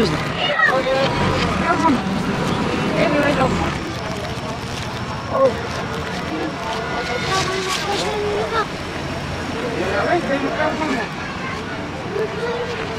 lose them. Oh.